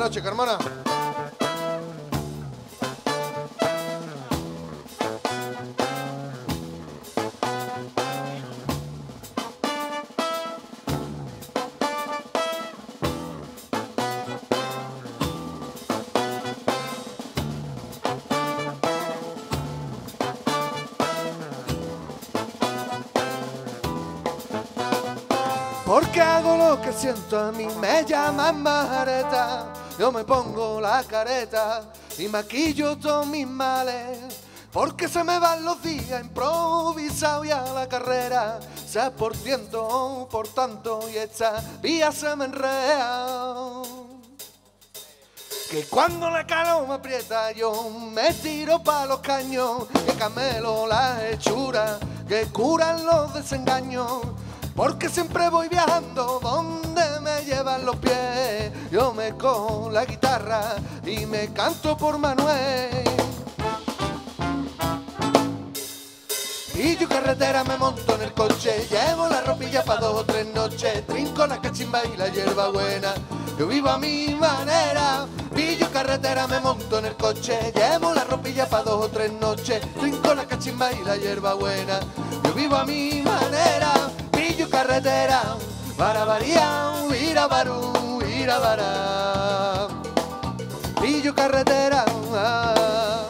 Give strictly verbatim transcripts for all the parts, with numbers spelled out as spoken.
noches, Carmona. Porque hago lo que siento, a mí me llaman Margareta. Yo me pongo la careta y maquillo todos mis males. Porque se me van los días improvisado y a la carrera, sea por tiento o por tanto, y esta vía se me enrea. Que cuando la calor me aprieta yo me tiro pa' los caños, que camelo las hechuras que curan los desengaños. Porque siempre voy viajando donde me llevan los pies. Yo me cojo la guitarra y me canto por Manuel. Y yo carretera me monto en el coche, llevo la ropilla pa' dos o tres noches, trinco la cachimba y la hierba buena, yo vivo a mi manera. Y yo carretera me monto en el coche, llevo la ropilla pa' dos o tres noches, trinco la cachimba y la hierba buena, yo vivo a mi manera. Carretera, baravaría, irabarú, irabará. Pillo carretera. Ah.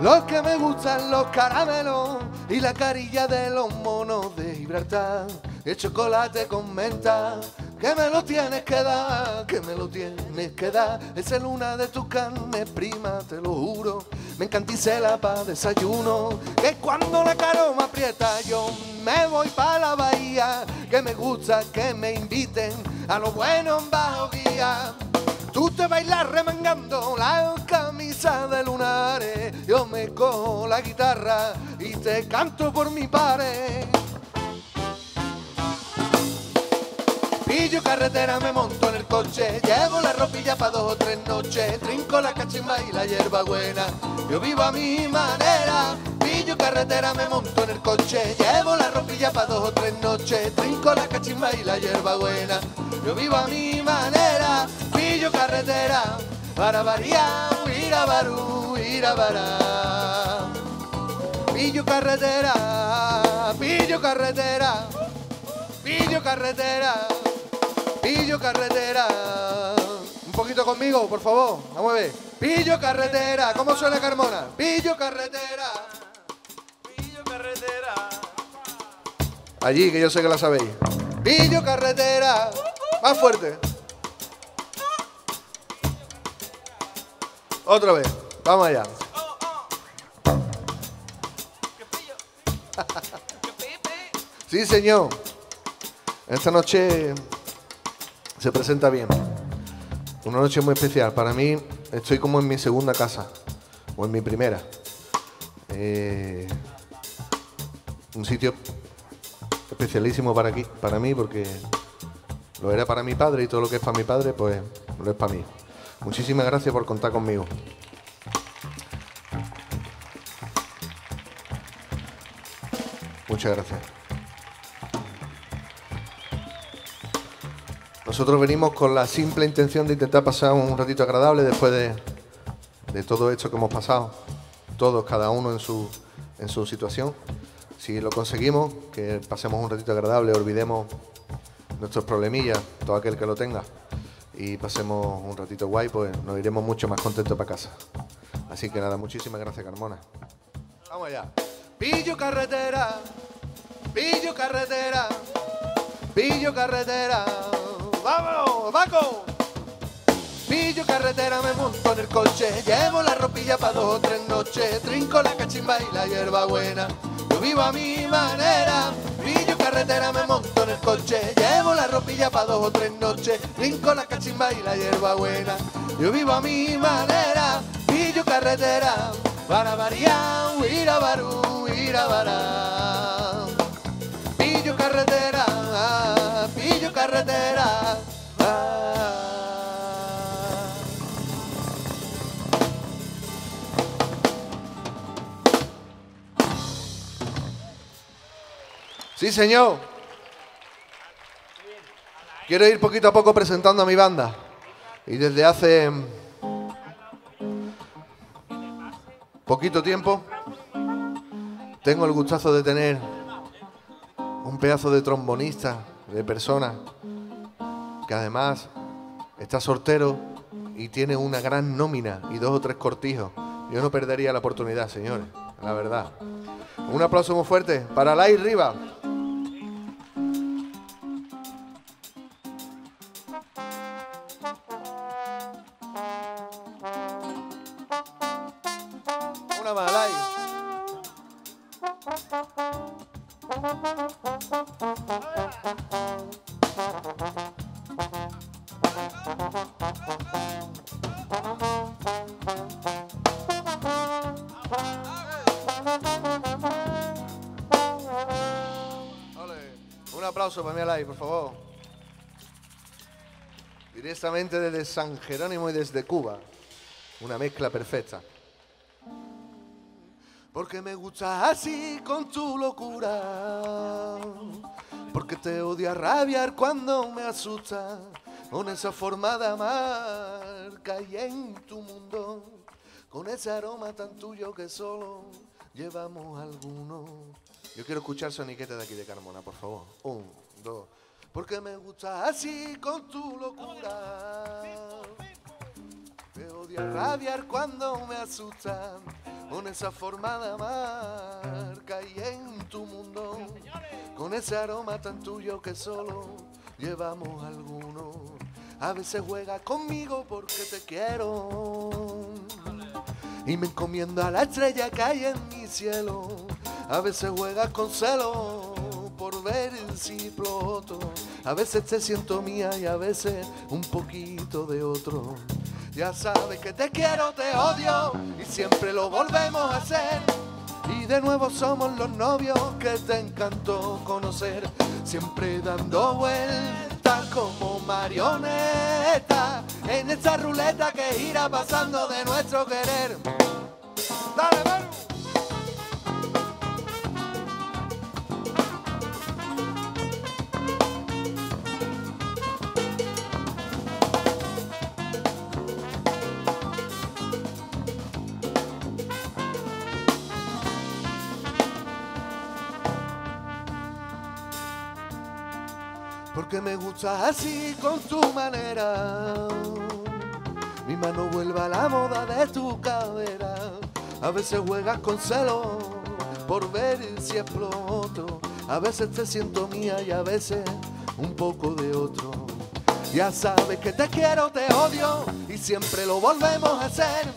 Lo que me gustan los caramelos y la carilla de los monos de Gibraltar, el chocolate con menta, que me lo tienes que dar, que me lo tienes que dar. Esa es una de tus carnes primas, te lo juro, me encanticela pa' desayuno. Que cuando la caro me aprieta yo me voy pa' la bahía, que me gusta que me inviten a lo bueno en bajo guía. Tú te bailas remangando la camisa de lunares, yo me cojo la guitarra y te canto por mi pared. Pillo carretera, me monto en el coche, llevo la ropilla pa' dos o tres noches, trinco la cachimba y la hierba buena, yo vivo a mi manera. Pillo carretera, me monto en el coche, llevo la ropilla pa' dos o tres noches, trinco la cachimba y la hierba buena, yo vivo a mi manera. Pillo carretera, baravaría, irabarú, irabará. Pillo carretera, pillo carretera, pillo carretera, pillo carretera. Un poquito conmigo, por favor, la mueve. Pillo carretera, ¿cómo suena Carmona? Pillo carretera, pillo carretera. Allí, que yo sé que la sabéis. Pillo carretera, más fuerte. Otra vez, vamos allá. Oh, oh. Sí, señor. Esta noche se presenta bien. Una noche muy especial. Para mí, estoy como en mi segunda casa, o en mi primera. Eh, un sitio especialísimo para, aquí, para mí, porque lo era para mi padre y todo lo que es para mi padre, pues lo es para mí. Muchísimas gracias por contar conmigo. Muchas gracias. Nosotros venimos con la simple intención de intentar pasar un ratito agradable después de, de todo esto que hemos pasado. Todos, cada uno en su, en su situación. Si lo conseguimos, que pasemos un ratito agradable, olvidemos nuestros problemillas, todo aquel que lo tenga, y pasemos un ratito guay, pues nos iremos mucho más contentos para casa. Así que nada, muchísimas gracias, Carmona. Vamos allá. Pillo carretera, pillo carretera, pillo carretera. ¡Vámonos, Paco! Pillo carretera, me monto en el coche, llevo la ropilla para dos o tres noches, trinco la cachimba y la hierba buena, yo vivo a mi manera. Pillo carretera, me monto en el coche, llevo la ropilla pa' dos o tres noches, brinco la cachimba y la hierba buena, yo vivo a mi manera. Pillo carretera, baravaría, irabarú, irabará. Pillo carretera, pillo carretera, ah. Sí, señor. Quiero ir poquito a poco presentando a mi banda. Y desde hace poquito tiempo tengo el gustazo de tener un pedazo de trombonista, de persona, que además está soltero y tiene una gran nómina y dos o tres cortijos. Yo no perdería la oportunidad, señores, la verdad. Un aplauso muy fuerte para Lai Riva. Una más, Lai. Un aplauso para mí, Lai, por favor. Directamente desde San Jerónimo y desde Cuba. Una mezcla perfecta. Porque me gustas así con tu locura, porque te odio a rabiar cuando me asustas, con esa forma de amar que hay en tu mundo, con ese aroma tan tuyo que solo llevamos algunos. Yo quiero escuchar soniqueta de aquí de Carmona, por favor. Un, dos. Porque me gustas así con tu locura, te odio a rabiar cuando me asustas, con esa forma de amar que hay en tu mundo, con ese aroma tan tuyo que solo llevamos algunos. A veces juega conmigo porque te quiero y me encomiendo a la estrella que hay en mi cielo. A veces juega con celo por ver si ploto. A veces te siento mía y a veces un poquito de otro. Ya sabes que te quiero, te odio y siempre lo volvemos a hacer. Y de nuevo somos los novios que te encantó conocer. Siempre dando vueltas como marioneta en esta ruleta que gira pasando de nuestro querer. ¡Dale, Manu! Porque me gustas así con tu manera, mi mano vuelve a la moda de tu cadera. A veces juegas con celo por ver si exploto. A veces te siento mía y a veces un poco de otro. Ya sabes que te quiero, te odio y siempre lo volvemos a hacer.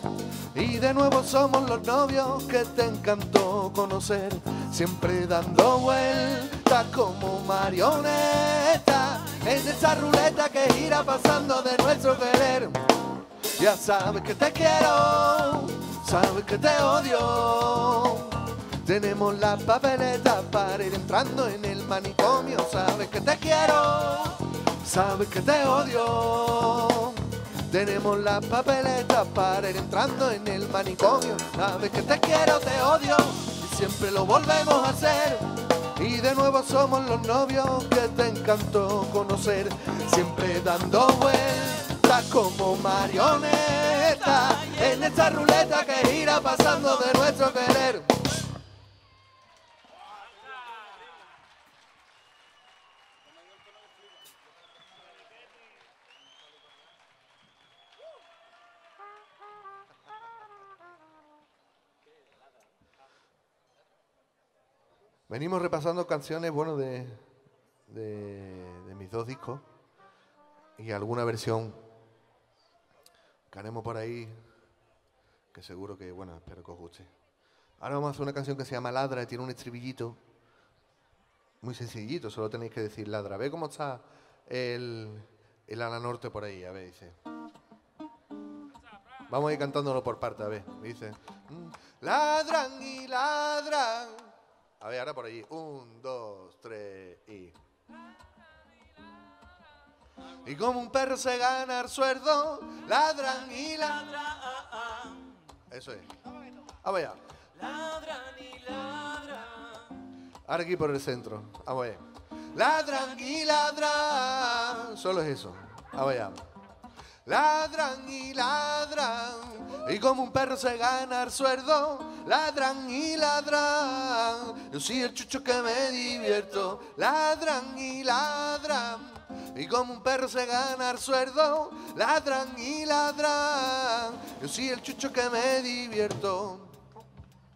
Y de nuevo somos los novios que te encantó conocer. Siempre dando vueltas como marionetas en esa ruleta que gira pasando de nuestro querer. Ya sabes que te quiero, sabes que te odio. Tenemos las papeletas para ir entrando en el manicomio. Sabes que te quiero, sabes que te odio. Tenemos las papeletas para ir entrando en el manicomio. Sabes que te quiero, te odio y siempre lo volvemos a hacer. Y de nuevo somos los novios que te encantó conocer. Siempre dando vueltas como marioneta en esta ruleta que gira pasando de nuestro querer. Venimos repasando canciones, bueno, de, de, de mis dos discos y alguna versión que haremos por ahí, que seguro que, bueno, espero que os guste. Ahora vamos a hacer una canción que se llama Ladra y tiene un estribillito muy sencillito, solo tenéis que decir Ladra. Ve cómo está el, el ala norte por ahí, a ver, dice. Vamos a ir cantándolo por parte, a ver, dice. Ladran y ladran. A ver, ahora por allí. Un, dos, tres y... Y como un perro se gana el sueldo, ladran y ladran. Eso es. Vamos allá. Ladran y ladran. Ahora aquí por el centro. Vamos allá. Ladran y ladran. Solo es eso. Vamos allá. Ladran y ladran, y como un perro se gana el sueldo. Ladran y ladran, yo soy el chucho que me divierto. Ladran y ladran, y como un perro se gana el sueldo. Ladran y ladran, yo soy el chucho que me divierto.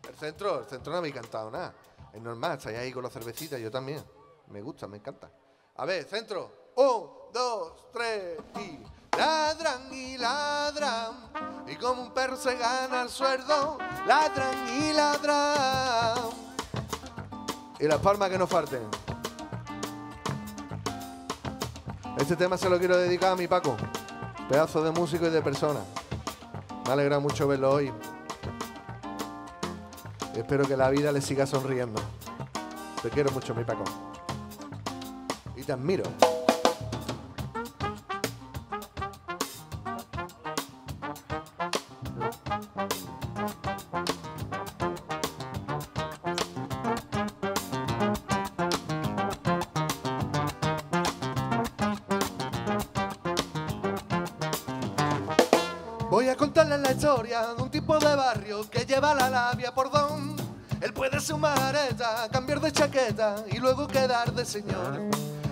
El centro, el centro no habéis cantado nada. Es normal, estáis ahí con la cervecita, yo también. Me gusta, me encanta. A ver, centro. Un, dos, tres y... Ladran y ladran, y como un perro se gana el sueldo. Ladran y ladran, y las palmas que no falten. Este tema se lo quiero dedicar a mi Paco, pedazo de músico y de persona. Me alegra mucho verlo hoy. Espero que la vida le siga sonriendo. Te quiero mucho, mi Paco, y te admiro. Voy a contarles la historia de un tipo de barrio que lleva la labia por don. Él puede sumar areta, cambiar de chaqueta y luego quedar de señor.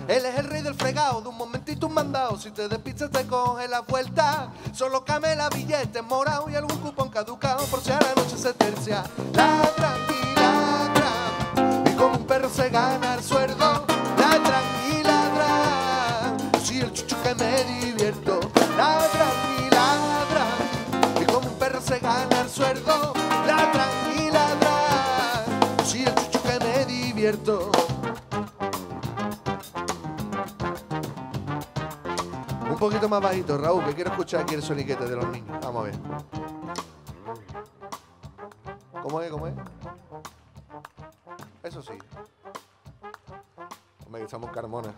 Él es el rey del fregado, de un momentito un mandado. Si te despistas te coge la vuelta. Solo camela, billetes morados y algún cupón caducado por si a la noche se tercia. Ladran y ladran, y como un perro se gana el sueldo. Ladran y ladran, yo soy el chucho que me divierto. Ladran y ladran, y como un perro se gana el sueldo. Ladran y ladran, yo soy el chucho que me divierto. Un poquito más bajito, Raúl, que quiero escuchar aquí el soniquete de los niños. Vamos a ver. ¿Cómo es? ¿Cómo es? Eso sí. Hombre, que estamos carmona.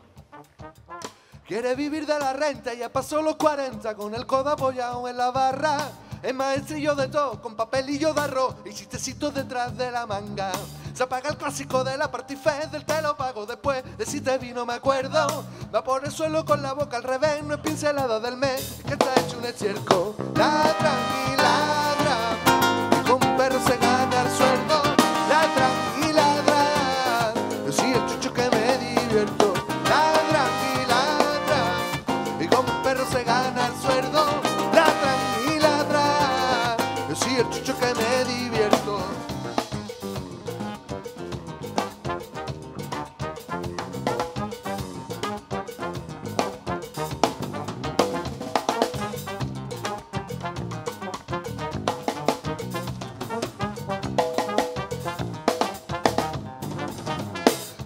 Quiere vivir de la renta, ya pasó los cuarenta, con el codo apoyado en la barra. Es maestrillo de todo, con papelillo de arroz y chistecitos detrás de la manga. Se apaga el clásico de la partifez, del te lo pago después, de si te vi no me acuerdo. Va por el suelo con la boca al revés, no es pincelada del mes, es que está hecho un estiércol. Ladran y ladran, y como un perro se gana el sueldo. Ladran y ladran, yo soy el chucho que me divierto. Ladran y ladran, y como un perro se gana el sueldo. Ladran y ladran, yo soy el chucho que me divierto.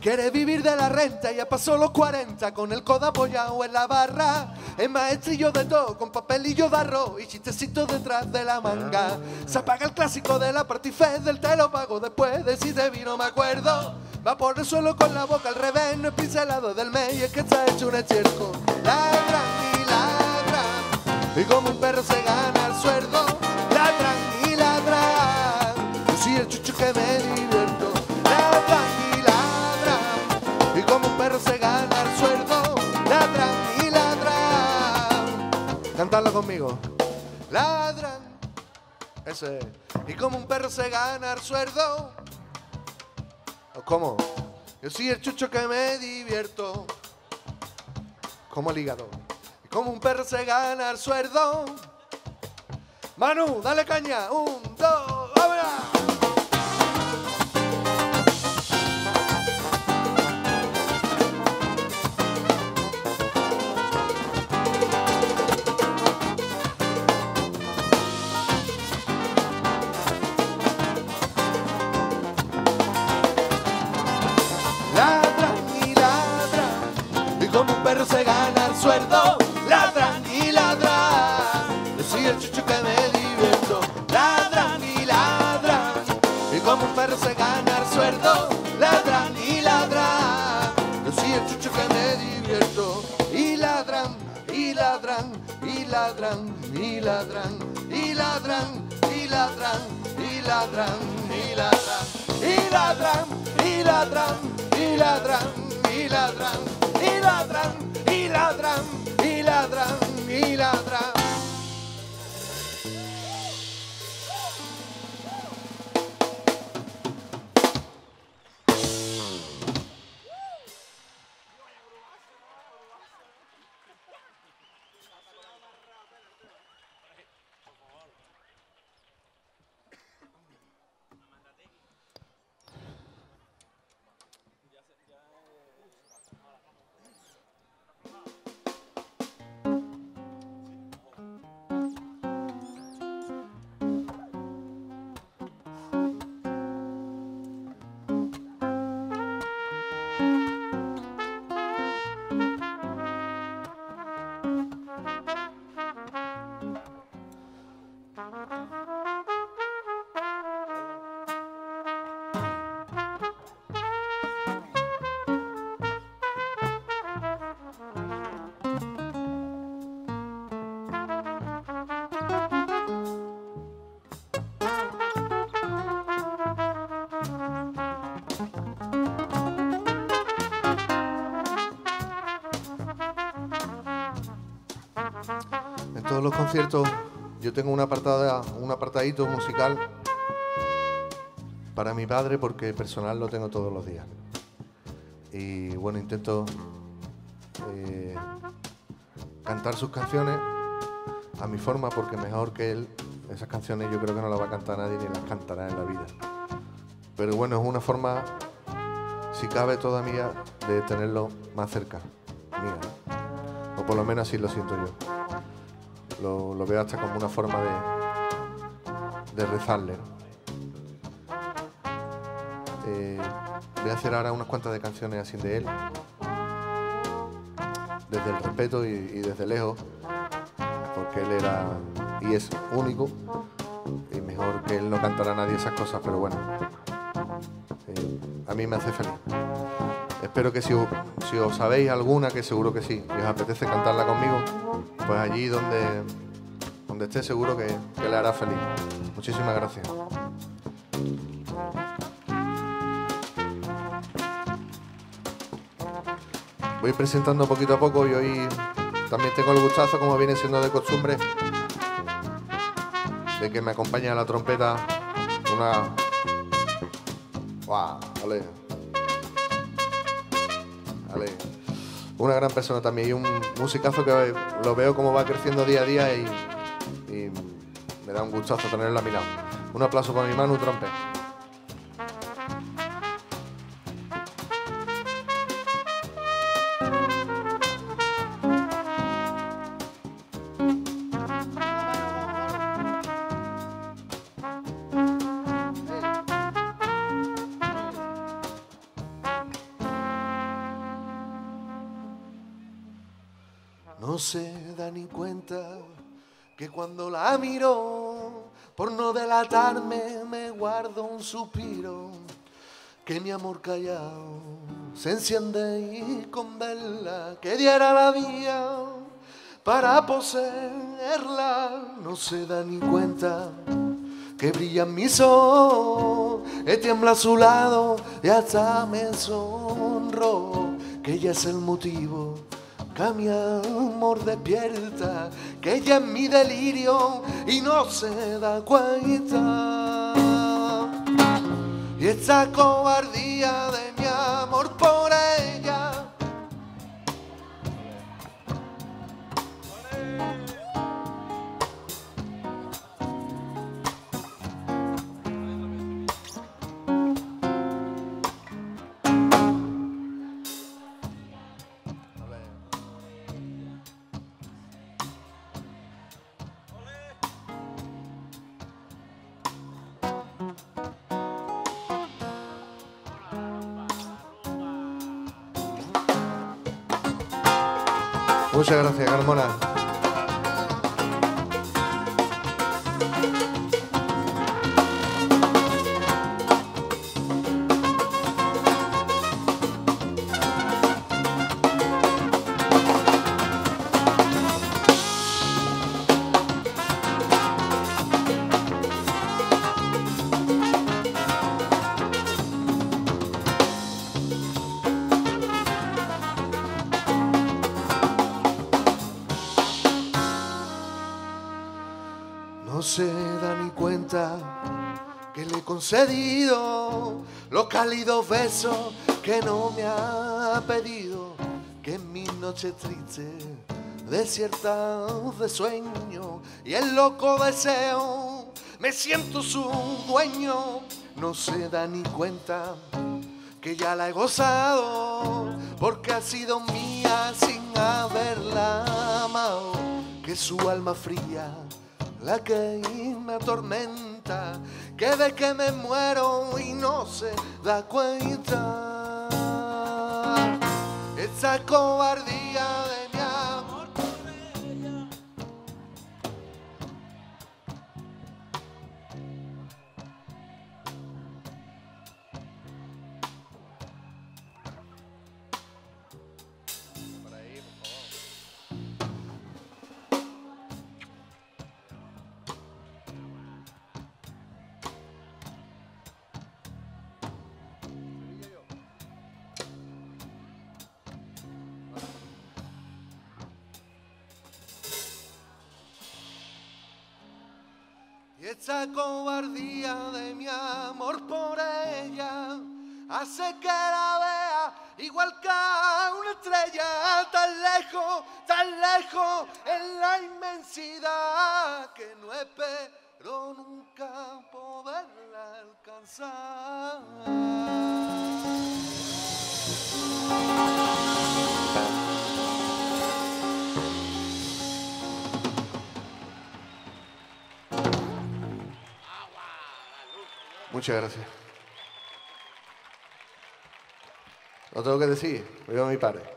Quiere vivir de la renta, ya pasó los cuarenta, con el codo apoyado en la barra. Es maestrillo de todo, con papelillo de arroz y chistecitos detrás de la manga. Se apaga el clásico de la partifez, del te lo pago después, de si te vi no me acuerdo. Va por el suelo con la boca al revés, no es pincelado del mes, y es que está hecho un estiércol. Ladran y ladran, y como un perro se gana el sueldo. Ladran y ladran, yo soy el chucho que me divierto. Ladran y como un perro se gana el sueldo. Ladran y ladran. Cantadlo conmigo. Ladran. Ese. Y como un perro se gana el sueldo. ¿Cómo? Yo soy el chucho que me divierto. Como el hígado. Y como un perro se gana el sueldo. Manu, dale caña. Un, dos, vámonos. Se gana el sueldo, ladran y ladran, yo soy el chucho que me divierto. Ladran y ladran, y como un perro se gana el sueldo. Ladran y ladran, yo soy el chucho que me divierto. Y ladran, y ladran, y ladran, y ladran, y ladran, y ladran, y ladran, y ladran, y ladran. y ladran, y ladran, y ladran, y ladran, y ladran, y ladran, y ladran. Todos los conciertos yo tengo una apartada, un apartadito musical para mi padre, porque personal lo tengo todos los días. Y bueno, intento eh, cantar sus canciones a mi forma, porque mejor que él esas canciones yo creo que no las va a cantar nadie, ni las cantará en la vida. Pero bueno, es una forma, si cabe todavía, de tenerlo más cerca mía, o por lo menos así lo siento yo. Lo, lo veo hasta como una forma de, de rezarle, ¿no? Eh, voy a hacer ahora unas cuantas de canciones así de él, desde el respeto y, y desde lejos, porque él era y es único, y mejor que él no cantará a nadie esas cosas, pero bueno, eh, a mí me hace feliz. Espero que si os, si os sabéis alguna, que seguro que sí, y os apetece cantarla conmigo, pues allí donde, donde esté, seguro que, que le hará feliz. Muchísimas gracias. Voy presentando poquito a poco y hoy también tengo el gustazo, como viene siendo de costumbre, de que me acompañe a la trompeta una... ¡Wow! ¡Ale! ¡Ale! Una gran persona también y un musicazo que lo veo como va creciendo día a día y, y me da un gustazo tenerlo a mi lado. Un aplauso para mi Manu Trompet. No se da ni cuenta que cuando la miro, por no delatarme me guardo un suspiro, que mi amor callado se enciende y con verla que diera la vida para poseerla. No se da ni cuenta que brilla en mis ojos, que tiembla a su lado y hasta me sonrojo, que ella es el motivo que mi amor despierta, que ella es mi delirio y no se da cuenta. Y esta cobardía de mi amor por ella, muchas gracias, Carmona. No se da ni cuenta que le he concedido los cálidos besos que no me ha pedido, que en mis noches tristes, desiertas de sueño y el loco deseo, me siento su dueño. No se da ni cuenta que ya la he gozado, porque ha sido mía sin haberla amado, que su alma fría, la que me atormenta, que de que me muero y no se da cuenta. Esa cobardía de mi amor por ella. Por ahí, por favor. Esa cobardía de mi amor por ella hace que la vea igual que a una estrella, tan lejos, tan lejos en la inmensidad, que no espero nunca poderla alcanzar. Muchas gracias. Lo tengo que decir, viva mi padre.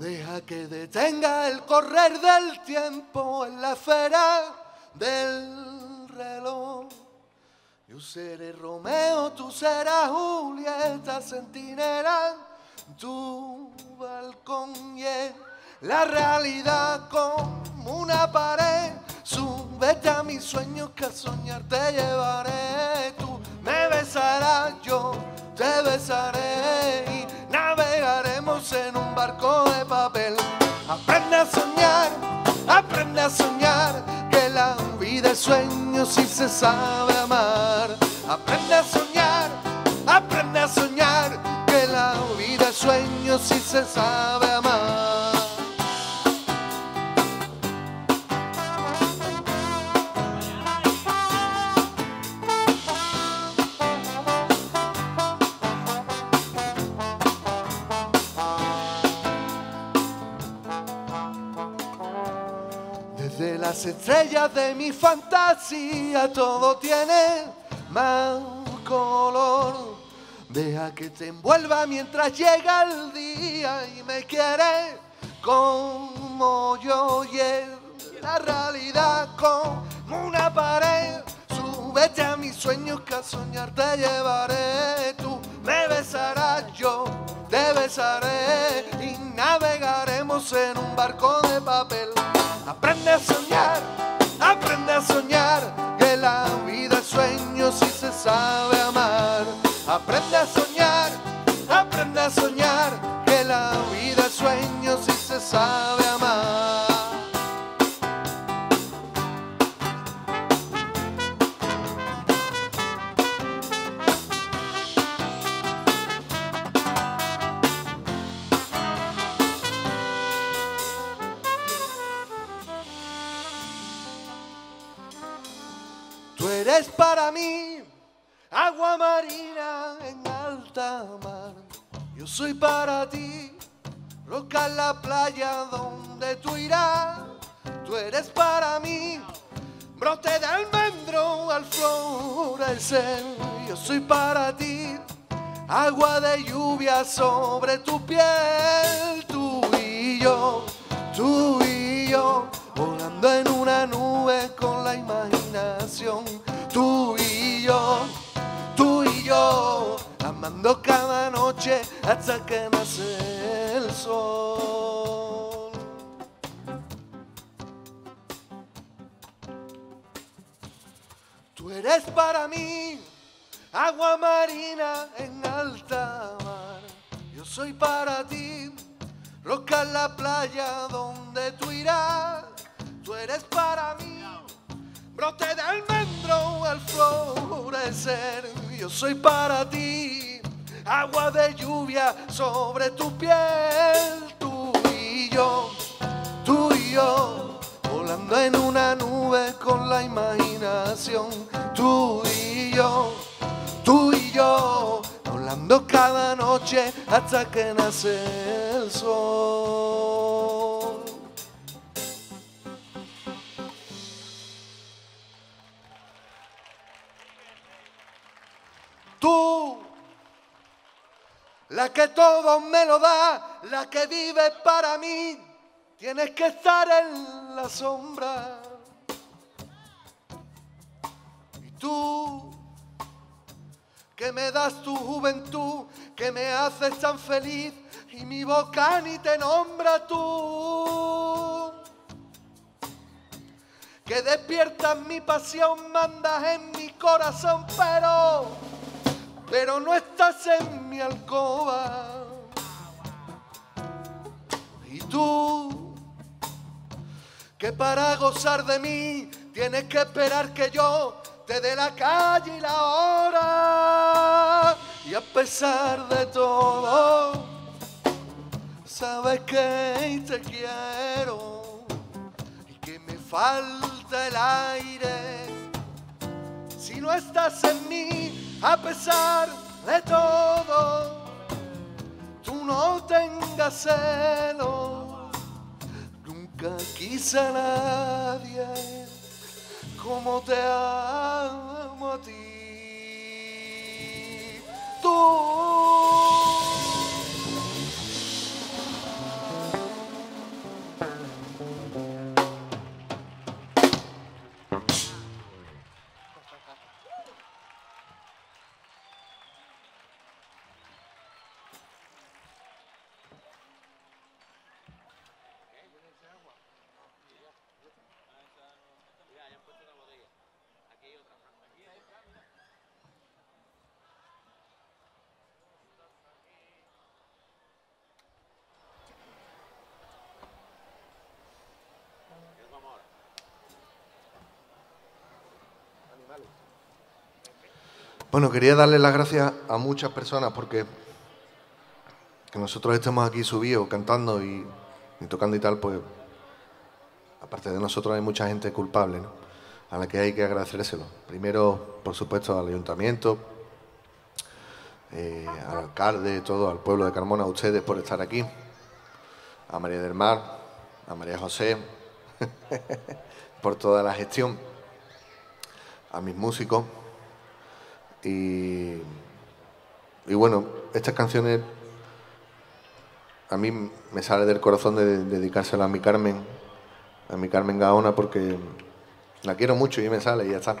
Deja que detenga el correr del tiempo en la esfera del reloj. Yo seré Romeo, tú serás Julieta, centinela en tu balcón. Y yeah. La realidad como una pared, súbete a mis sueños que a soñar te llevaré. Tú me besarás, yo te besaré y navegaremos en un barco de papel. Aprende a soñar, aprende a soñar, que la vida es sueño si se sabe amar. Aprende a soñar, aprende a soñar, que la vida es sueño si se sabe amar. De las estrellas de mi fantasía todo tiene más color. Deja que te envuelva mientras llega el día y me quiere como yo. Y es la realidad como una pared, súbete a mis sueños que a soñar te llevaré. Tú me besarás, yo te besaré y navegaremos en un barco de papel. Aprende a soñar, aprende a soñar, que la vida es sueño si se sabe amar. Aprende a soñar, aprende a soñar, que la vida es sueño si se sabe amar. Tú eres para mí agua marina en alta mar. Yo soy para ti roca en la playa donde tú irás. Tú eres para mí brote de almendro al florecer. Yo soy para ti agua de lluvia sobre tu piel. Tú y yo, tú y yo, volando en una nube con la imaginación. Tú y yo, tú y yo, amando cada noche hasta que nace el sol. Tú eres para mí agua marina en alta mar. Yo soy para ti roca en la playa donde tú irás. Tú eres para mí brote de almendro al florecer. Yo soy para ti agua de lluvia sobre tu piel. Tú y yo, tú y yo, volando en una nube con la imaginación. Tú y yo, tú y yo, hablando cada noche hasta que nace el sol. Tú, la que todo me lo da, la que vive para mí, tienes que estar en la sombra. Y tú, que me das tu juventud, que me haces tan feliz, y mi boca ni te nombra. Tú, que despiertas mi pasión, mandas en mi corazón, pero, pero no estás en mi alcoba. Y tú, que para gozar de mí, tienes que esperar que yo te dé la calle y la hora. Y a pesar de todo, sabes que te quiero y que me falta el aire si no estás en mí. A pesar de todo, tú no tengas celo. Nunca quise a nadie como te amo a ti. Bueno, quería darle las gracias a muchas personas porque que nosotros estemos aquí subidos, cantando y, y tocando y tal, pues aparte de nosotros hay mucha gente culpable, ¿no?, a la que hay que agradecérselo. Primero, por supuesto, al ayuntamiento, eh, al alcalde, todo, al pueblo de Carmona, a ustedes por estar aquí, a María del Mar, a María José, por toda la gestión, a mis músicos. Y, y bueno, estas canciones a mí me sale del corazón de dedicárselas a mi Carmen, a mi Carmen Gaona, porque la quiero mucho y me sale y ya está.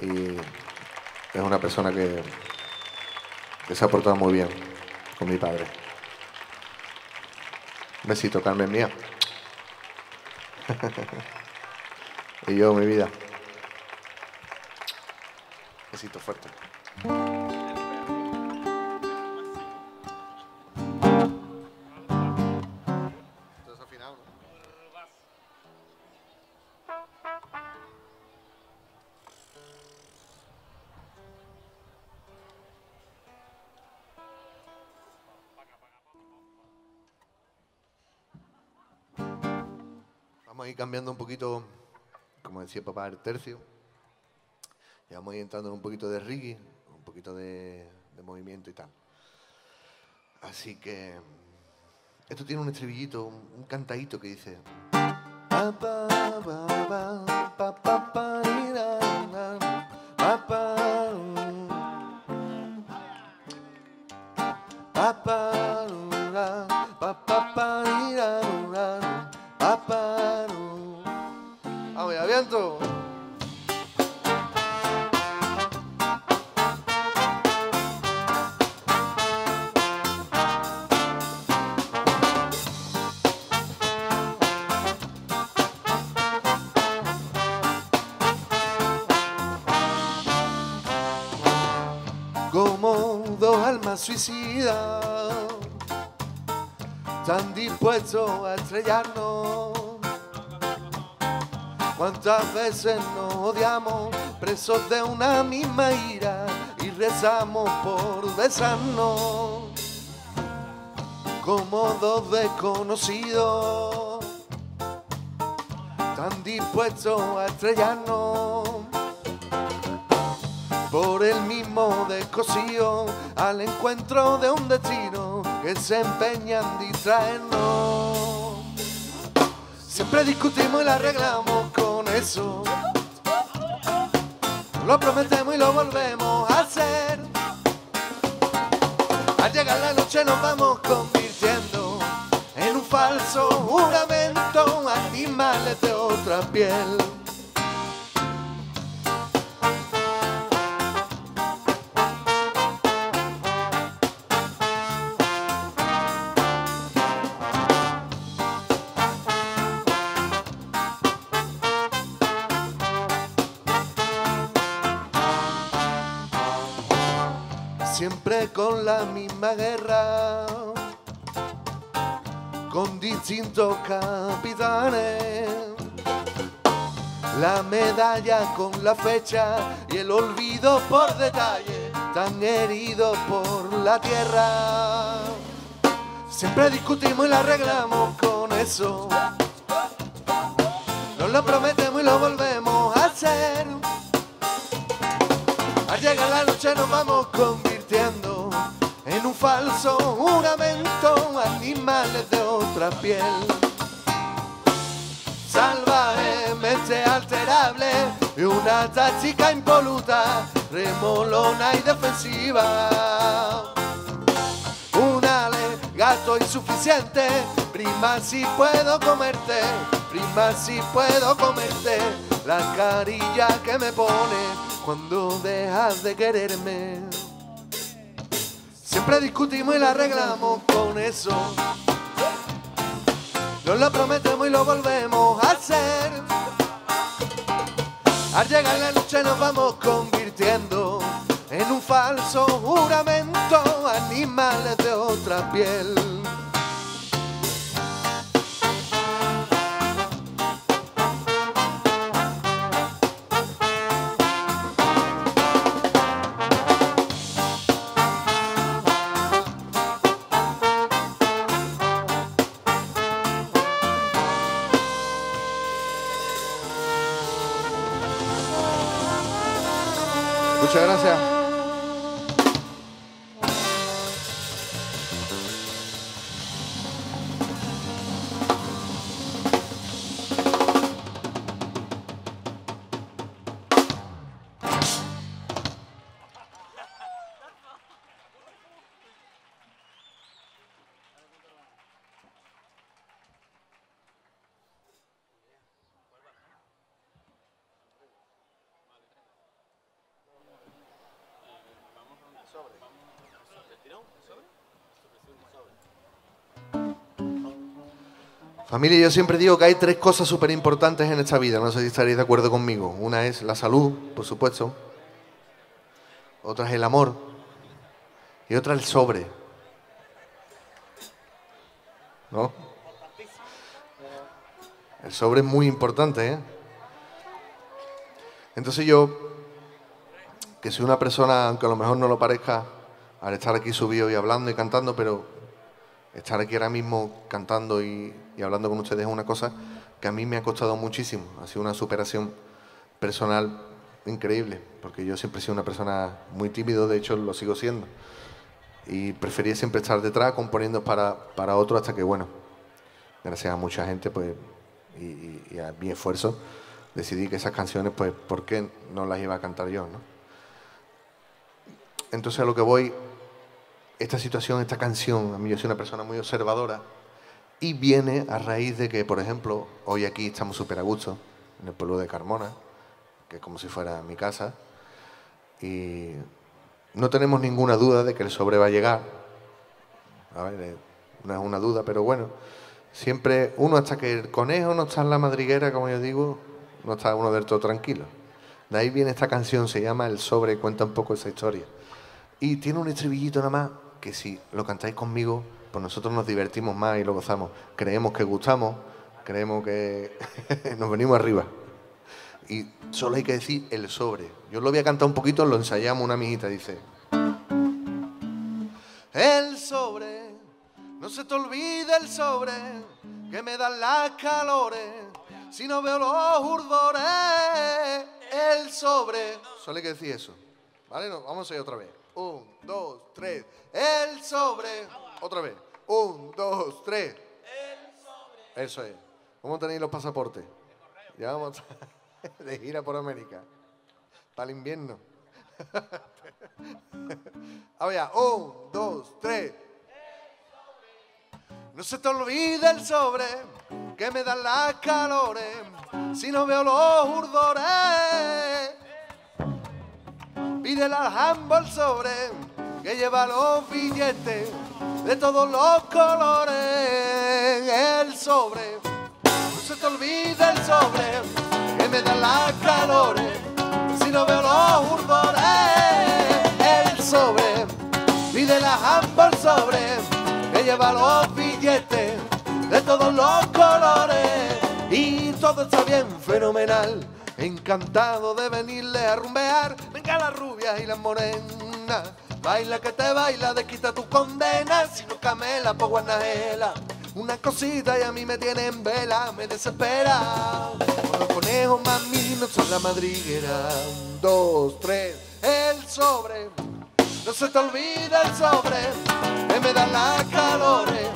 Y es una persona que, que se ha portado muy bien con mi padre. Un besito, Carmen mía. Y yo, mi vida. Besito fuerte. Vamos a ir cambiando un poquito, como decía papá, el tercio. Y vamos a ir entrando en un poquito de reggae, un poquito de, de movimiento y tal. Así que esto tiene un estribillito, un, un cantadito que dice... Vamos, ya viento. Como dos almas suicidas, tan dispuestos a estrellarnos. Cuántas veces nos odiamos, presos de una misma ira, y rezamos por besarnos. Como dos desconocidos, tan dispuestos a estrellarnos. Por el mismo descosío, al encuentro de un destino que se empeña en distraernos. Siempre discutimos y la arreglamos con eso. Lo prometemos y lo volvemos a hacer. Al llegar la noche nos vamos convirtiendo en un falso juramento, animales de otra piel. Siempre con la misma guerra, con distintos capitanes. La medalla con la fecha y el olvido por detalle, tan herido por la tierra. Siempre discutimos y la arreglamos con eso. Nos lo prometemos y lo volvemos a hacer. Al llegar la noche nos vamos con en un falso juramento, animales de otra piel. Salvaje, mente alterable y una táctica impoluta, remolona y defensiva. Un alegato insuficiente, prima si puedo comerte, prima si puedo comerte, la carilla que me pone cuando dejas de quererme. Siempre discutimos y la arreglamos con eso. Nos lo prometemos y lo volvemos a hacer. Al llegar la noche nos vamos convirtiendo en un falso juramento, animales de otra piel. Muchas gracias. Familia, yo siempre digo que hay tres cosas súper importantes en esta vida, no sé si estaréis de acuerdo conmigo. Una es la salud, por supuesto. Otra es el amor. Y otra el sobre. ¿No? El sobre es muy importante, ¿eh? Entonces yo, que soy una persona, aunque a lo mejor no lo parezca, al estar aquí subido y hablando y cantando, pero estar aquí ahora mismo cantando y, y hablando con ustedes es una cosa que a mí me ha costado muchísimo. Ha sido una superación personal increíble, porque yo siempre he sido una persona muy tímido, de hecho lo sigo siendo. Y prefería siempre estar detrás componiendo para, para otro, hasta que, bueno, gracias a mucha gente pues, y, y, y a mi esfuerzo, decidí que esas canciones, pues, ¿por qué no las iba a cantar yo, no? Entonces a lo que voy esta situación, esta canción, a mí yo soy una persona muy observadora, y viene a raíz de que, por ejemplo, hoy aquí estamos súper a gusto, en el pueblo de Carmona, que es como si fuera mi casa, y no tenemos ninguna duda de que el sobre va a llegar. A ver, no es una duda, pero bueno, siempre uno, hasta que el conejo no está en la madriguera, como yo digo, no está uno del todo tranquilo. De ahí viene esta canción, se llama El Sobre, y cuenta un poco esa historia. Y tiene un estribillito nada más, que si lo cantáis conmigo, pues nosotros nos divertimos más y lo gozamos. Creemos que gustamos, creemos que nos venimos arriba. Y solo hay que decir el sobre. Yo lo voy a cantar un poquito, lo ensayamos una mijita, dice. El sobre, no se te olvide el sobre, que me dan las calores, si no veo los urdores. El sobre, solo hay que decir eso, ¿vale? No, vamos a ir otra vez. Un, dos, tres. El sobre. Otra vez. Un, dos, tres. El sobre. Eso es. ¿Cómo tenéis los pasaportes? Ya vamos de gira por América. Para el invierno. A ver, un, dos, tres. El sobre. No se te olvide el sobre, que me dan las calores, si no veo los urdores. Pídele al jambo el sobre, que lleva los billetes de todos los colores. El sobre, no se te olvide el sobre, que me dan las calores, si no veo los urdores. El sobre, pídele al jambo el sobre, que lleva los billetes de todos los colores. Y todo está bien, fenomenal. Encantado de venirle a rumbear. Venga las rubias y las morenas, baila que te baila, desquita tu condena. Si no camela, pues guanajela. Una cosita y a mí me tiene en vela, me desespera. Con los conejos mami no son la madriguera. Un, dos, tres. El sobre, no se te olvida el sobre, que me dan las calores,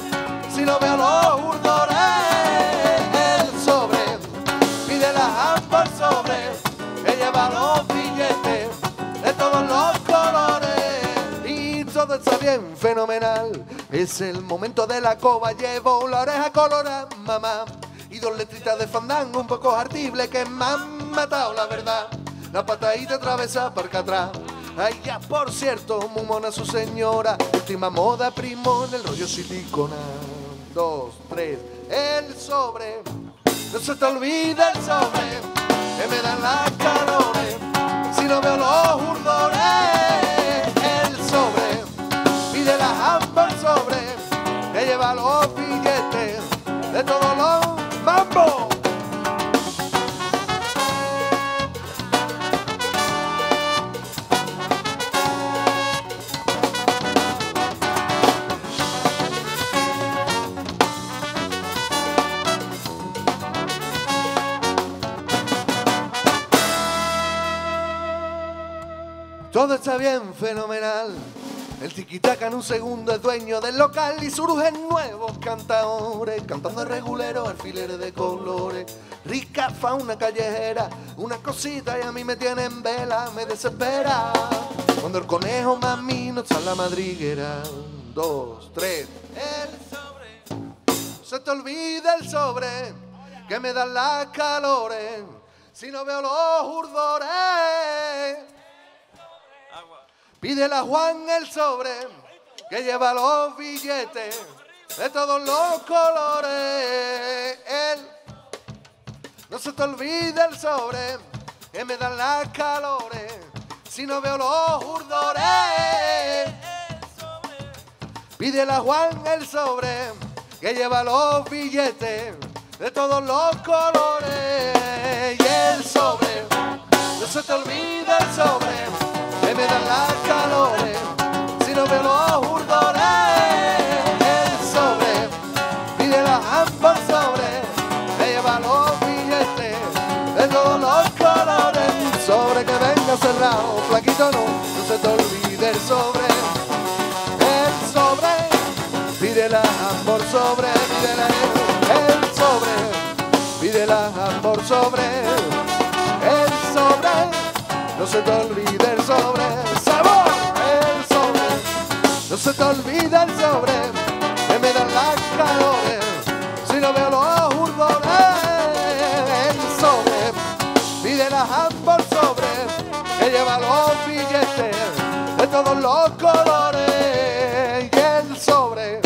si no veo los urdores. El sobre, pide las ambas sobre, que lleva los billetes de todos los colores. Y todo está bien, fenomenal. Es el momento de la coba, llevo la oreja colorada, mamá. Y dos letritas de fandango un poco hartible, que me han matado, la verdad. La patadita atravesa parca atrás. Ay, ya, por cierto, muy mona su señora. Última moda, primo, en el rollo silicona. Dos, tres, el sobre. No se te olvide el sobre, que me dan las calores, si no veo los urdores. El sobre, pide la jamba al sobre, que lleva los billetes de todos los mambos. Todo está bien, fenomenal. El tiquitaca en un segundo es dueño del local y surgen nuevos cantadores, cantando reguleros, alfileres de colores. Rica fauna callejera, una cosita y a mí me tiene en vela, me desespera. Cuando el conejo mami no está en la madriguera. Un, dos, tres. El sobre, se te olvida el sobre, que me dan las calores, si no veo los urdores. Pídele a Juan el sobre, que lleva los billetes de todos los colores. El, no se te olvide el sobre, que me dan las calores, si no veo los urdores. Pídele a Juan el sobre, que lleva los billetes de todos los colores. Y el sobre, no se te olvide el sobre, que me dan las calores, si no veo los urdores. El sobre, pide las ambas sobre, me lleva los billetes de todos los colores. Sobre que venga cerrado, flaquito no, no se te olvide el sobre. El sobre, pide las ambas sobre, pide la, el sobre, pide las ambas sobre, el sobre. No se te olvide el sobre, sabor, el sobre. No se te olvida el sobre que me dan las calores. Si no veo los fulgores, el sobre pide las ambos sobre que lleva los billetes de todos los colores. Y el sobre.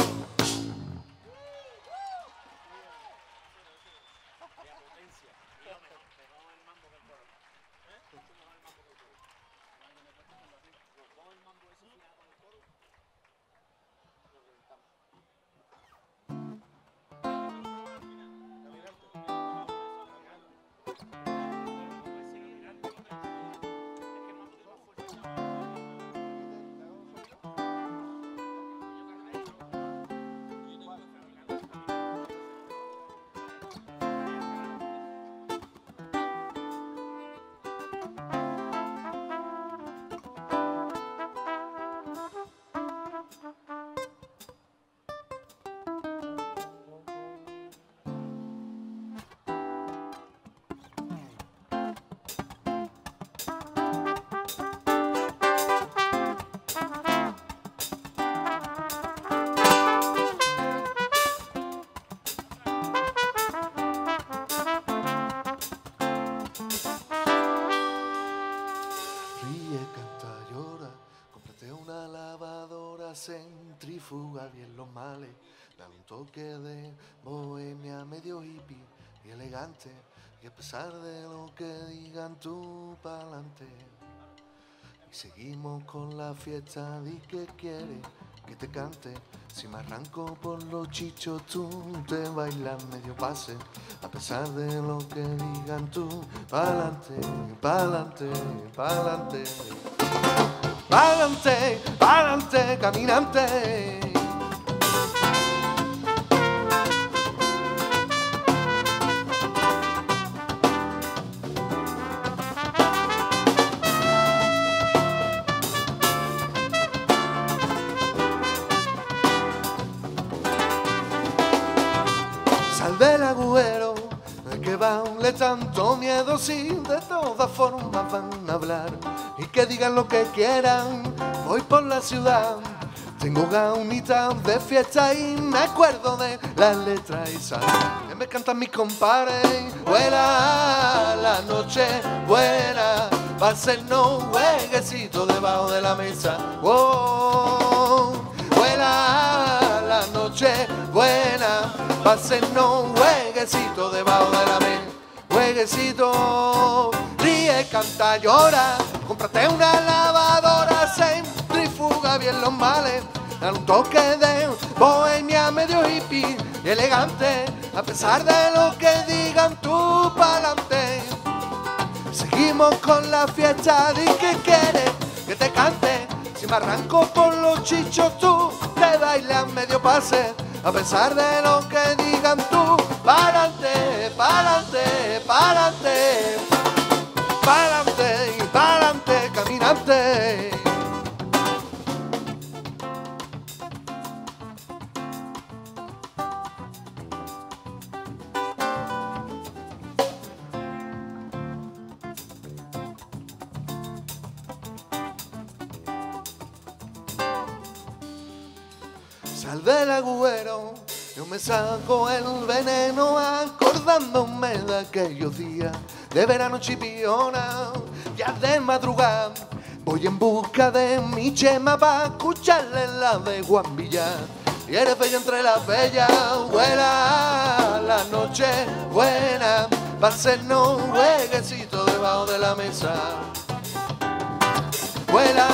Centrifuga bien los males, da un toque de bohemia medio hippie y elegante, y a pesar de lo que digan tú pa'lante. Y seguimos con la fiesta, di que quieres que te cante. Si me arranco por los chichos tú te bailas medio pase, a pesar de lo que digan tú pa'lante, pa'lante, pa'lante. Pa'lante, pa'lante, caminante. Sal del agujero, al que baile tanto miedo, si de todas formas van a hablar. Y que digan lo que quieran, voy por la ciudad. Tengo gaunitas de fiesta y me acuerdo de las letras esas que me cantan mis compares. Vuela la noche, vuela, va a ser no jueguecito debajo de la mesa. Oh, vuela la noche, vuela, va a ser no jueguecito debajo de la mesa. Jueguecito, ríe, canta, llora. Cómprate una lavadora, centrifuga bien los males, da un toque de bohemia medio hippie y elegante, a pesar de lo que digan tú pa'lante. Seguimos con la fiesta, di que quieres que te cante. Si me arranco por los chichos tú te bailas medio pase, a pesar de lo que digan tú pa'lante, pa'lante, pa'lante, pa'lante. Caminante. Sal del agujero, yo me saco el veneno acordándome de aquellos días de verano chipiona. Ya de madrugada voy en busca de mi chema para escucharle la de Juan Villar. Y eres bella entre las bellas, vuela la noche buena, va a ser no jueguecito debajo de la mesa. Vuela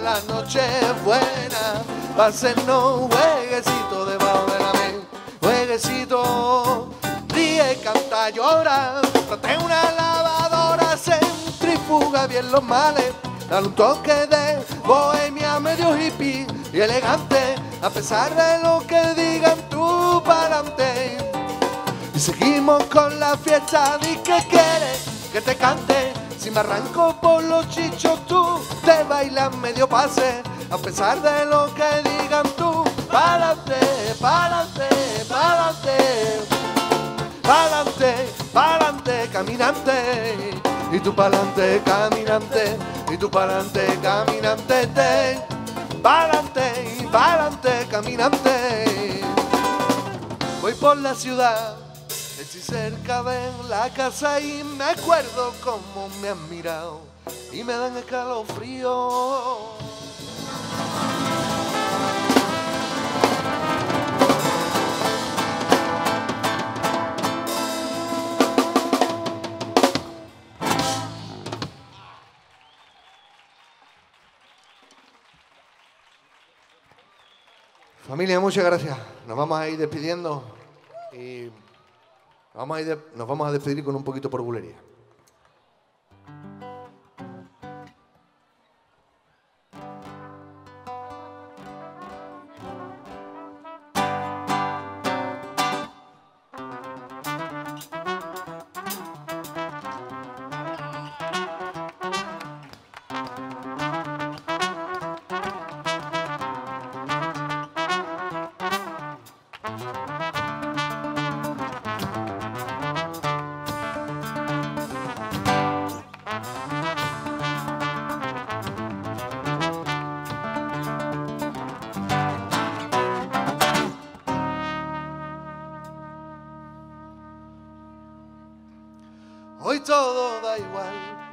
la noche buena, va a ser no jueguecito debajo de la mesa. Jueguecito, ríe, canta, llora, trate una lavadora, centrifuga bien los males, dan un toque de bohemia medio hippie y elegante, a pesar de lo que digan tú pa'lante. Y seguimos con la fiesta, di que quieres que te cante. Si me arranco por los chichos tú te bailas medio pase, a pesar de lo que digan tú pa'lante, pa'lante, pa'lante. Pa'lante, pa'lante, caminante. Y tú pa'lante, caminante. Y tú pa'lante, caminante. pa'lante y pa'lante caminante. Voy por la ciudad, estoy cerca de la casa y me acuerdo cómo me han mirado y me dan escalofrío. Familia, muchas gracias. Nos vamos a ir despidiendo y vamos a ir de, nos vamos a despedir con un poquito por bulería.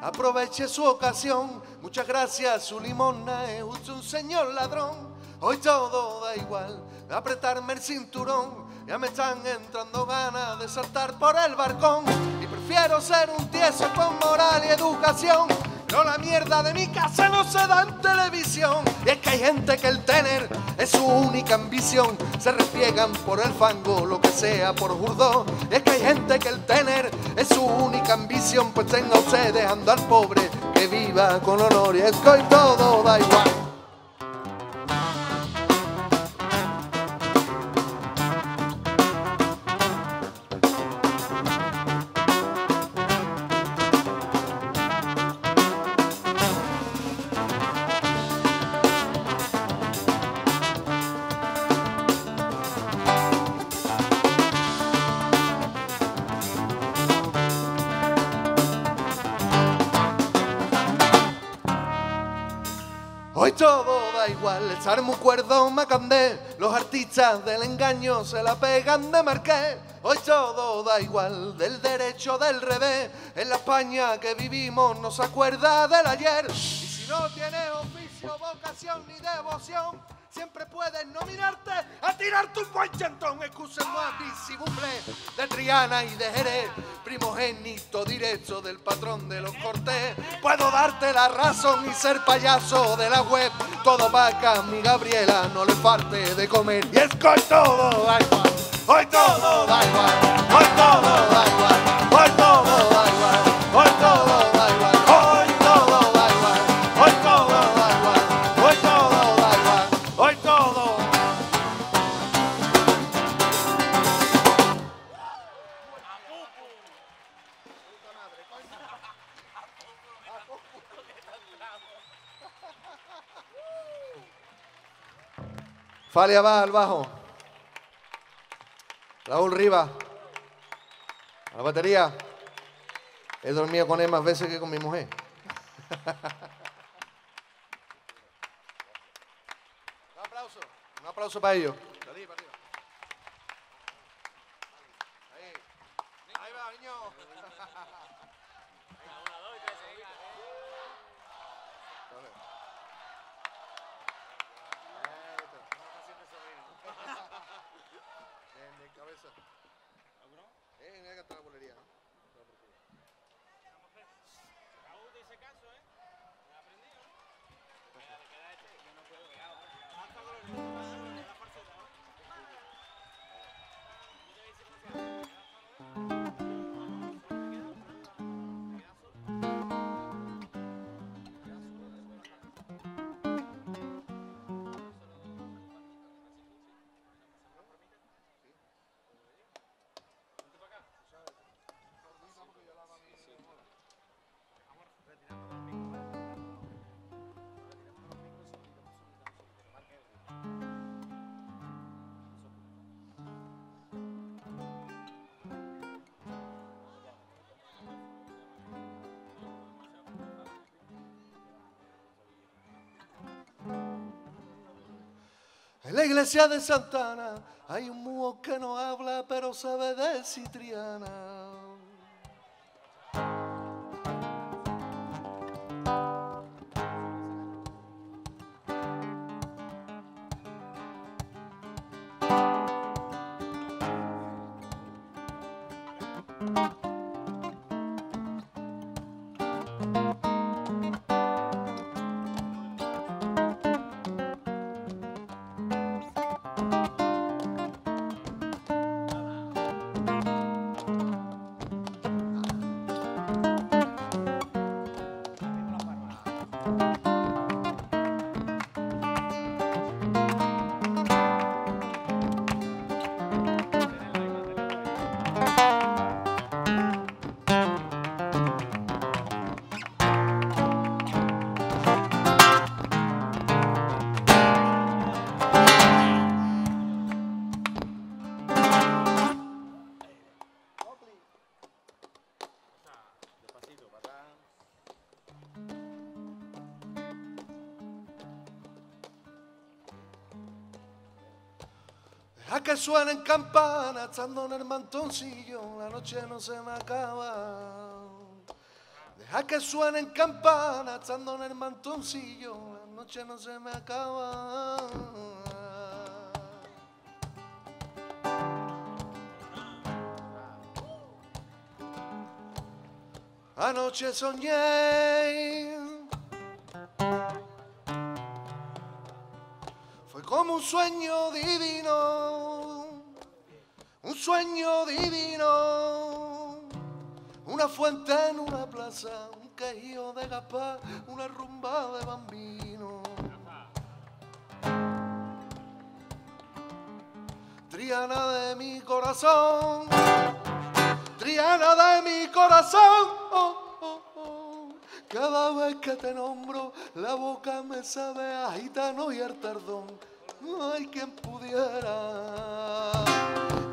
Aproveche su ocasión, muchas gracias, su limosna es usted un señor ladrón. Hoy todo da igual, de apretarme el cinturón, ya me están entrando ganas de saltar por el balcón. Y prefiero ser un tieso con moral y educación, pero la mierda de mi casa no se da en televisión. Y es que hay gente que el tener es su única ambición, se refriegan por el fango, lo que sea por jurdo. Y es que hay gente que el tener es su única ambición, pues tenga usted dejando al pobre que viva con honor. Y es que hoy todo da igual. Sarmo cuerdo macandé, los artistas del engaño se la pegan de marqués. Hoy todo da igual, del derecho del revés, en la España que vivimos no se acuerda del ayer. Y si no tienes oficio, vocación ni devoción, siempre puedes nominarte a tirarte un buen chantón. Excusemos a ti, si buble, de Triana y de Jerez, primogénito directo del patrón de los Cortés. Puedo darte la razón y ser payaso de la web, todo vaca, mi Gabriela, no le falte de comer. Y es que hoy todo da igual, hoy todo da igual, hoy todo da igual, hoy todo da igual, hoy todo da igual, hoy todo da igual, hoy todo da igual, hoy todo da igual, hoy todo. Falia va al bajo, Raúl Rivas a la batería. He dormido con él más veces que con mi mujer. Un aplauso, un aplauso para ellos. Ahí va, niño. En la iglesia de Santana hay un mudo que no habla, pero sabe de Citriana. Deja que suenen campanas, estando en el mantoncillo, la noche no se me acaba. Deja que suenen campanas, estando en el mantoncillo, la noche no se me acaba. Anoche soñé, fue como un sueño divino. Un sueño divino, una fuente en una plaza, un quejío de gapá, una rumba de bambino. Triana de mi corazón, Triana de mi corazón, oh, oh, oh. Cada vez que te nombro, la boca me sabe a gitano y al tardón. No hay quien pudiera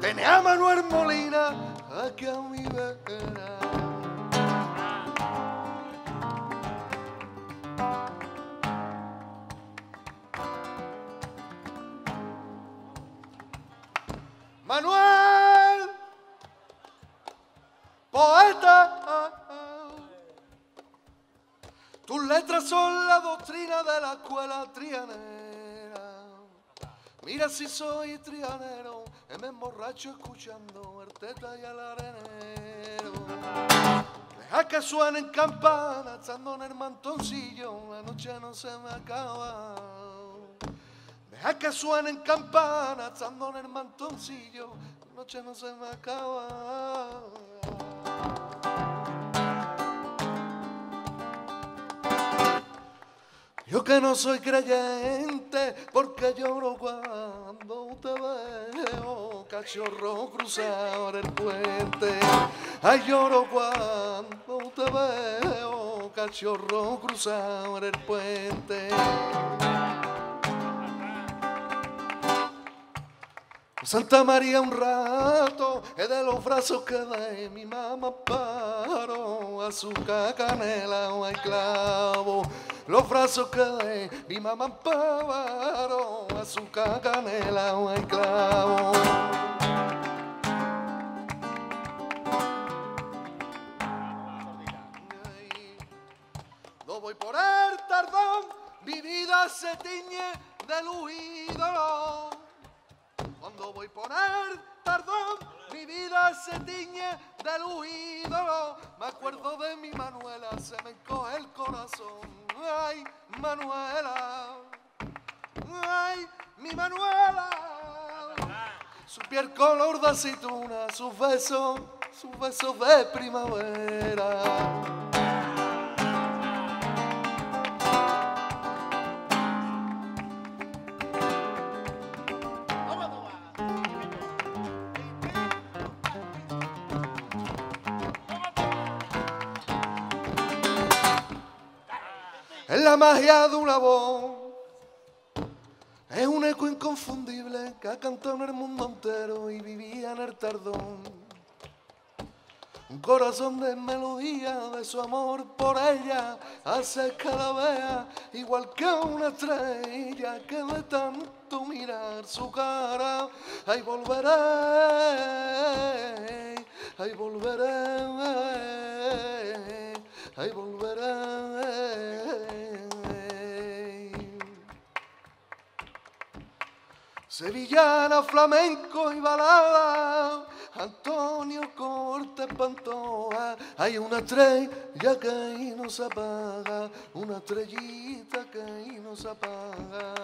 tener a Manuel Molina aquí a mi vera. Manuel, poeta, tus letras son la doctrina de la escuela trianera. Mira si soy trianero, me emborracho escuchando el teta y el arenero. Deja que suenen campanas, estando en el mantoncillo, la noche no se me acaba. Deja que suenen campanas, estando en el mantoncillo, la noche no se me acaba. Yo que no soy creyente, porque lloro cuando te veo, cachorro, cruzar el puente. Ay, lloro cuando te veo, cachorro, cruzar el puente. Santa María un rato, es de los brazos que de mi mamá paro, azúcar, canela o clavo. Los brazos que de mi mamá paro, azúcar, canela o clavo. No voy por el tardón, mi vida se tiñe de luz y dolor. Cuando voy por el tardón, mi vida se tiñe de luz y dolor. Me acuerdo de mi Manuela, se me encoge el corazón. Ay, Manuela, ay, mi Manuela. Su piel color de aceituna, sus besos, sus besos de primavera. Es la magia de una voz, es un eco inconfundible que ha cantado en el mundo entero y vivía en el tardón. Un corazón de melodía, de su amor por ella, hace que la vea igual que una estrella que de tanto mirar. su cara. Ay, volveré, ay, volveré, ay, volveré. Sevillana, flamenco y balada, Antonio Cortes Pantoja. Hay una estrella que ahí no se apaga, una estrellita que ahí no se apaga.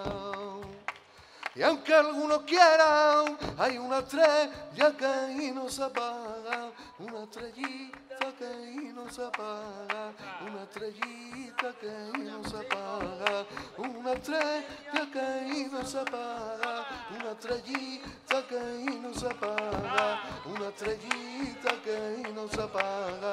Y aunque algunos quieran, hay una estrella que ahí no se apaga, una estrellita que ahí no se apaga, una estrellita que ahí no se apaga, una estrella que ahí no se apaga, una estrellita que ahí no se apaga, una estrellita que ahí no se apaga.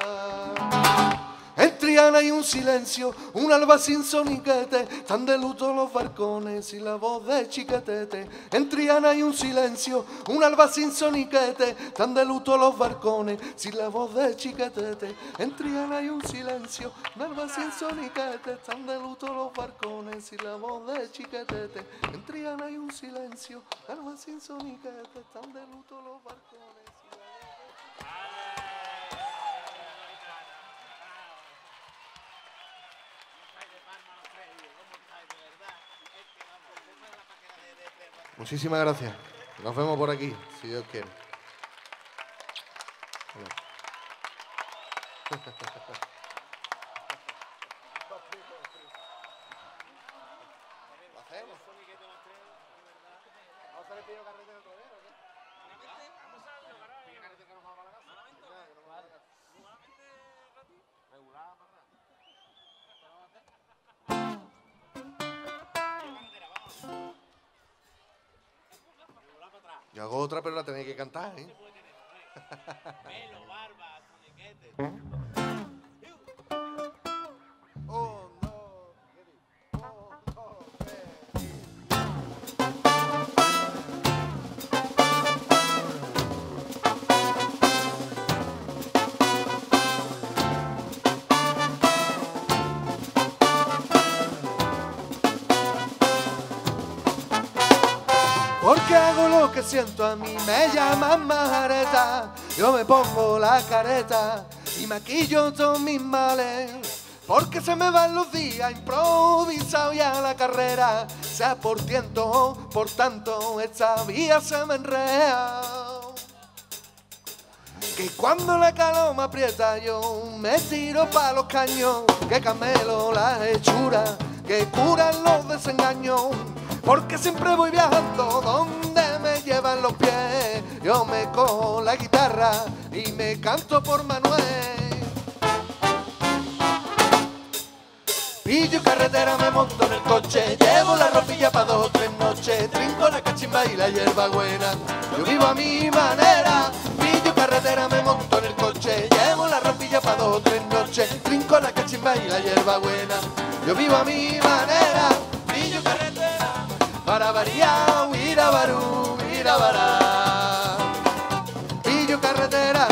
En Triana hay un silencio, un alba sin soniquete, tan de luto los balcones y la voz de Chiquetete. En Triana hay un silencio, un alba sin soniquete, tan de luto los balcones y la voz de Chiquetete. En Triana hay un silencio, un alba sin soniquete, tan de luto los balcones y la voz de Chiquetete. En Triana hay un silencio, un alba sin soniquete, tan de luto los balcones. Muchísimas gracias. Nos vemos por aquí, si Dios quiere. Yo hago otra, pero la tenéis que cantar, ¿eh? Pelo, barba, soniquete. Oh, no, oh, no, porque hago lo que siento, a mí me llaman majareta. Yo me pongo la careta y maquillo todos mis males, porque se me van los días improvisado y a la carrera, sea por tiento, por tanto esta vía se me enrea, que cuando la caloma aprieta yo me tiro pa' los caños, que camelo las hechuras, que curan los desengaños, porque siempre voy viajando donde me llevan los pies. Yo me cojo la guitarra y me canto por Manuel. Pillo carretera, me monto en el coche, llevo la ropilla pa' dos o tres noches, trinco la cachimba y la hierba buena, yo vivo a mi manera. Pillo carretera, me monto en el coche, llevo la ropilla pa' dos o tres noches, trinco la cachimba y la hierba buena, yo vivo a mi manera. Pillo carretera, para variar, Irabarú, Irabará, pillo carretera.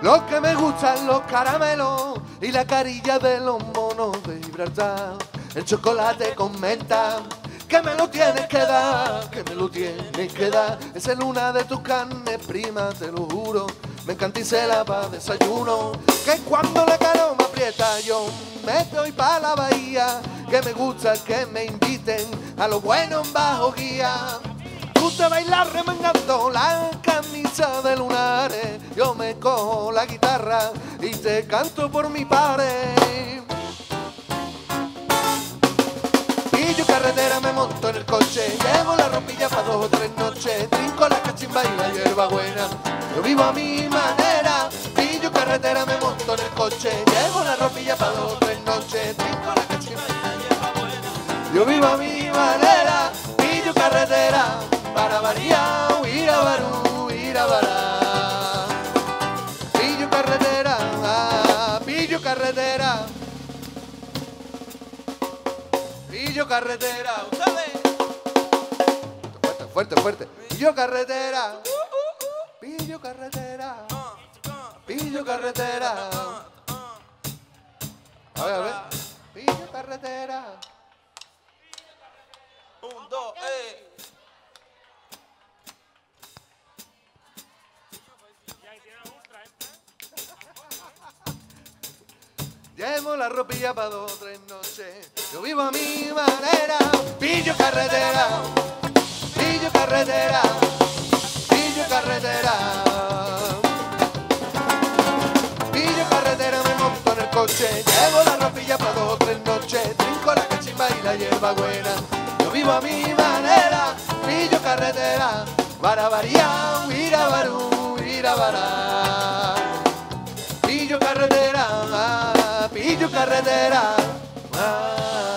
Lo que me gustan los caramelos y la carilla de los monos de Gibraltar. El chocolate con menta, que me lo tienes que dar, que me lo tienes que dar. Es el una de tus carnes primas, te lo juro. Me canticela pa' desayuno, que cuando la caroma aprieta yo me doy pa' la bahía, que me gusta que me inviten a lo bueno bajo guía. Tú te bailas remangando la camisa de lunares, yo me cojo la guitarra y te canto por mi pared. Pillo carretera, me monto en el coche, llevo la ropilla pa' dos o tres noches, trinco la cachimba y la hierba buena, yo vivo a mi manera. Pillo carretera, me monto en el coche, llevo la ropilla pa' dos o tres noches, trinco la cachimba y la hierba buena, yo vivo a mi manera. Pillo carretera, para variar, Irabarú, Irabará, pillo carretera, ah, pillo carretera. Quillo carretera, ustedes. Fuerte, fuerte, fuerte. Quillo carretera. Pillo carretera. Pillo carretera. A ver, a ver. Pillo carretera. Un, dos, eh. Llevo la ropilla para dos, tres noches. Yo vivo a mi manera. Pillo carretera. Pillo carretera. Pillo carretera. Pillo carretera, me monto en el coche. Llevo la ropilla para dos, tres noches. Trinco la cachimba y la hierba buena. Yo vivo a mi manera. Pillo carretera. Barabariá, irabarú, irabará. Pillo carretera. Pillo carretera, ah.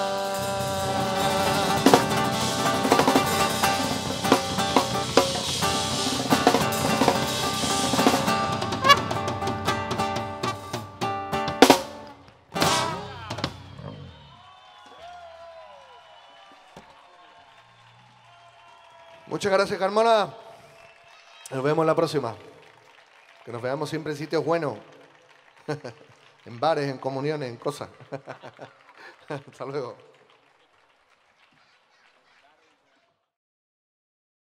Muchas gracias, Carmona. Nos vemos la próxima. Que nos veamos siempre en sitios buenos. En bares, en comuniones, en cosas. Hasta luego.